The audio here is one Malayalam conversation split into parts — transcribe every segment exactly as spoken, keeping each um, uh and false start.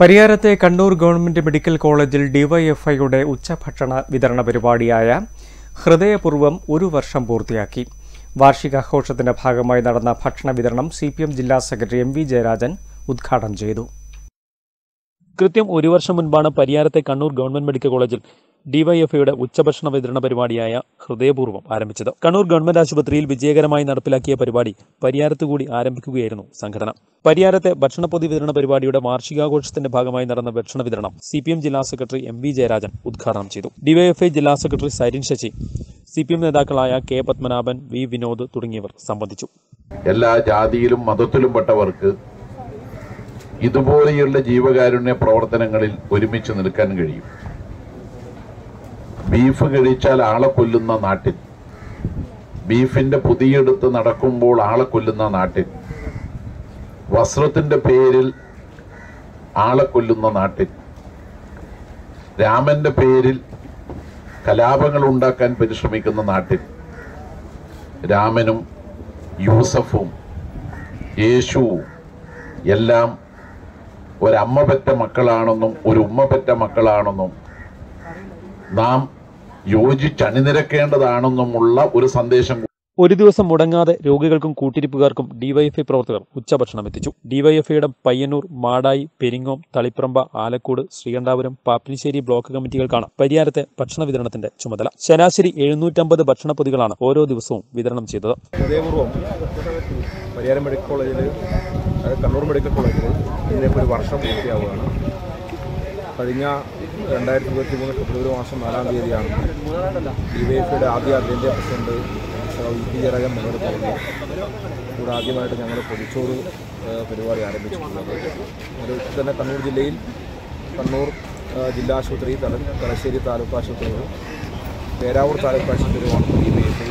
പരിയാരത്തെ കണ്ണൂർ ഗവൺമെന്റ് മെഡിക്കൽ കോളേജിൽ ഡിവൈഎഫ്ഐയുടെ ഉച്ചഭക്ഷണ വിതരണ പരിപാടിയായ ഹൃദയപൂർവം ഒരു വർഷം പൂർത്തിയാക്കി. വാർഷികാഘോഷത്തിന്റെ ഭാഗമായി നടന്ന ഭക്ഷണ വിതരണം സി പി എം ജില്ലാ സെക്രട്ടറി എം വി ജയരാജൻ ഉദ്ഘാടനം ചെയ്തു. കൃത്യം ഒരു വർഷം മുൻപാണ് പരിയാരത്തെ കണ്ണൂർ ഗവൺമെന്റ് മെഡിക്കൽ കോളേജിൽ ഡിവൈഎഫ്ഐയുടെ ഉച്ചഭക്ഷണ വിതരണ പരിപാടിയായ ഹൃദയപൂർവം ആരംഭിച്ചത്. കണ്ണൂർ ഗവൺമെന്റ് ആശുപത്രിയിൽ വിജയകരമായി നടപ്പിലാക്കിയ പരിപാടി പരിയാരത്തുകൂടി ആരംഭിക്കുകയായിരുന്നു സംഘടന. പരിയാരത്തെ ഭക്ഷണപ്പൊതി വിതരണ പരിപാടിയുടെ വാർഷികാഘോഷത്തിന്റെ ഭാഗമായി നടന്ന ഭക്ഷണ വിതരണം സി പി എം ജില്ലാ സെക്രട്ടറി എം വി ജയരാജൻ ഉദ്ഘാടനം ചെയ്തു. ഡിവൈഎഫ്ഐ ജില്ലാ secretary Sairin Sasi, C P M നേതാക്കളായ കെ പത്മനാഭൻ, വി വിനോദ് തുടങ്ങിയവർ സംബന്ധിച്ചു. എല്ലാ ജാതിയിലും മതത്തിലും പെട്ടവർക്ക് ഇതുപോലെയുള്ള ജീവകാരുണ്യ പ്രവർത്തനങ്ങളിൽ ഒരുമിച്ച് നിൽക്കാൻ കഴിയും. ബീഫ് കഴിച്ചാൽ ആളെ കൊല്ലുന്ന നാട്ടിൽ, ബീഫിൻ്റെ പുതിയെടുത്ത് നടക്കുമ്പോൾ ആളെ കൊല്ലുന്ന നാട്ടിൽ, വസ്ത്രത്തിൻ്റെ പേരിൽ ആളെ കൊല്ലുന്ന നാട്ടിൽ, രാമൻ്റെ പേരിൽ കലാപങ്ങൾ ഉണ്ടാക്കാൻ പരിശ്രമിക്കുന്ന നാട്ടിൽ, രാമനും യൂസഫും യേശുവും എല്ലാം ഒരമ്മ പെറ്റ മക്കളാണെന്നും ഒരു ഉമ്മ പെറ്റ മക്കളാണെന്നും നാം യോജിച്ചണിനിരക്കേണ്ടതാണെന്നുമുള്ള ഒരു സന്ദേശം. ഒരു ദിവസം മുടങ്ങാതെ രോഗികൾക്കും കൂട്ടിരിപ്പുകാർക്കും ഡിവൈഎഫ്ഐ പ്രവർത്തകർ ഉച്ചഭക്ഷണം എത്തിച്ചു. ഡിവൈഎഫ്ഐയുടെ പയ്യന്നൂർ, മാടായി, പെരിങ്ങോം, തളിപ്രമ്പ, ആലക്കോട്, ശ്രീകണ്ഠാപുരം, പാപ്പിനിശ്ശേരി ബ്ലോക്ക് കമ്മിറ്റികൾക്കാണ് പരിയാരത്തെ ഭക്ഷണ വിതരണത്തിന്റെ ചുമതല. ശരാശരി എഴുന്നൂറ്റമ്പത് ഭക്ഷണ പൊതികളാണ് ഓരോ ദിവസവും വിതരണം ചെയ്തത്. ഹൃദയപൂർവം പരിയാരം മെഡിക്കൽ കോളേജിൽ, കണ്ണൂർ മെഡിക്കൽ കോളേജിൽ ഇതിലേക്ക് ഒരു വർഷം പൂർത്തിയാവുകയാണ്. കഴിഞ്ഞ രണ്ടായിരത്തി ഇരുപത്തി മൂന്ന് ഫെബ്രുവരി മാസം നാലാം തീയതിയാണ് ഡിവൈഎഫ്ഐയുടെ ആദ്യ അഖിലേന്ത്യാ പ്രസിഡന്റ് ഇ പി ജയരാജൻ മുന്നോട്ടുള്ളത്. ഇവിടെ ആദ്യമായിട്ട് ഞങ്ങൾ പൊതിച്ചോറ് പരിപാടി ആരംഭിച്ചിട്ടുള്ളത്. അതുപോലെ തന്നെ കണ്ണൂർ ജില്ലയിൽ കണ്ണൂർ ജില്ലാ ആശുപത്രി, തലശ്ശേരി താലൂക്ക് ആശുപത്രികൾ, പേരാവൂർ താലൂക്ക് ആശുപത്രികളുമാണ് ഡിവൈഎഫ്ഐ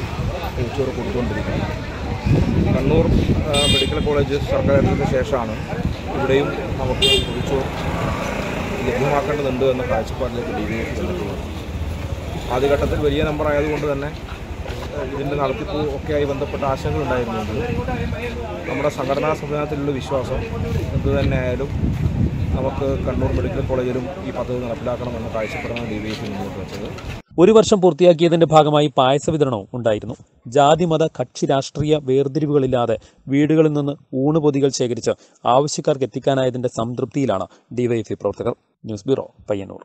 പൊതിച്ചോറ് കൊടുത്തുകൊണ്ടിരിക്കുന്നത്. കണ്ണൂർ മെഡിക്കൽ കോളേജ് സർക്കാർ ഏറ്റെടുത്ത ശേഷമാണ് ഇവിടെയും നമുക്ക് പൊതിച്ചോറ് ലഭ്യമാക്കേണ്ടതുണ്ട് എന്ന കാഴ്ചപ്പാടിലേക്ക് ഡിവൈഎഫ്ഐ വന്നിട്ടുള്ളത്. ആദ്യഘട്ടത്തിൽ വലിയ നമ്പർ ആയതുകൊണ്ട് തന്നെ ഇതിൻ്റെ നടത്തിപ്പ് ഒക്കെയായി ബന്ധപ്പെട്ട ആശങ്കകളുണ്ടായിരുന്നുണ്ട്. നമ്മുടെ സംഘടനാ സംവിധാനത്തിലുള്ള വിശ്വാസം എന്ത് തന്നെ ആയാലും നമുക്ക് കണ്ണൂർ മെഡിക്കൽ കോളേജിലും ഈ പദ്ധതി നടപ്പിലാക്കണമെന്ന കാഴ്ചപ്പാടാണ് ഡിവൈഎഫ്ഐ മുന്നോട്ട് വെച്ചത്. ഒരു വർഷം പൂർത്തിയാക്കിയതിന്റെ ഭാഗമായി പായസ വിതരണവും ഉണ്ടായിരുന്നു. ജാതിമത കക്ഷി രാഷ്ട്രീയ വേർതിരിവുകളില്ലാതെ വീടുകളിൽ നിന്ന് ഊണുപൊതികൾ ശേഖരിച്ച് ആവശ്യക്കാർക്ക് എത്തിക്കാനായതിന്റെ സംതൃപ്തിയിലാണ് ഡിവൈഎഫ്ഐ പ്രവർത്തകർ. News bureau, Payyanur.